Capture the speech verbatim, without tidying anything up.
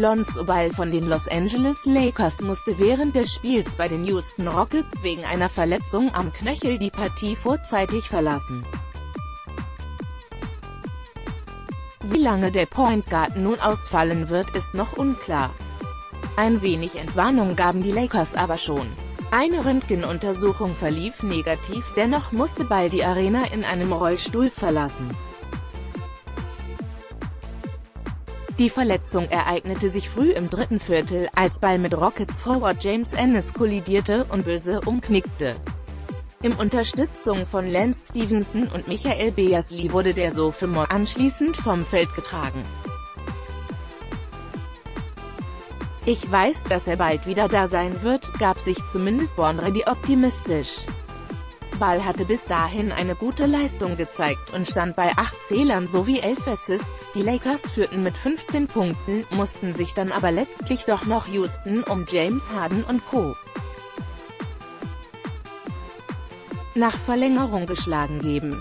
Lonzo Ball von den Los Angeles Lakers musste während des Spiels bei den Houston Rockets wegen einer Verletzung am Knöchel die Partie vorzeitig verlassen. Wie lange der Point Guard nun ausfallen wird, ist noch unklar. Ein wenig Entwarnung gaben die Lakers aber schon. Eine Röntgenuntersuchung verlief negativ, dennoch musste Ball die Arena in einem Rollstuhl verlassen. Die Verletzung ereignete sich früh im dritten Viertel, als Ball mit Rockets Forward James Ennis kollidierte und böse umknickte. In Unterstützung von Lance Stevenson und Michael Beasley wurde der Sophomore anschließend vom Feld getragen. Ich weiß, dass er bald wieder da sein wird, gab sich zumindest Bonredi optimistisch. Ball hatte bis dahin eine gute Leistung gezeigt und stand bei acht Zählern sowie elf Assists. Die Lakers führten mit fünfzehn Punkten, mussten sich dann aber letztlich doch noch Houston um James Harden und Co. nach Verlängerung geschlagen geben.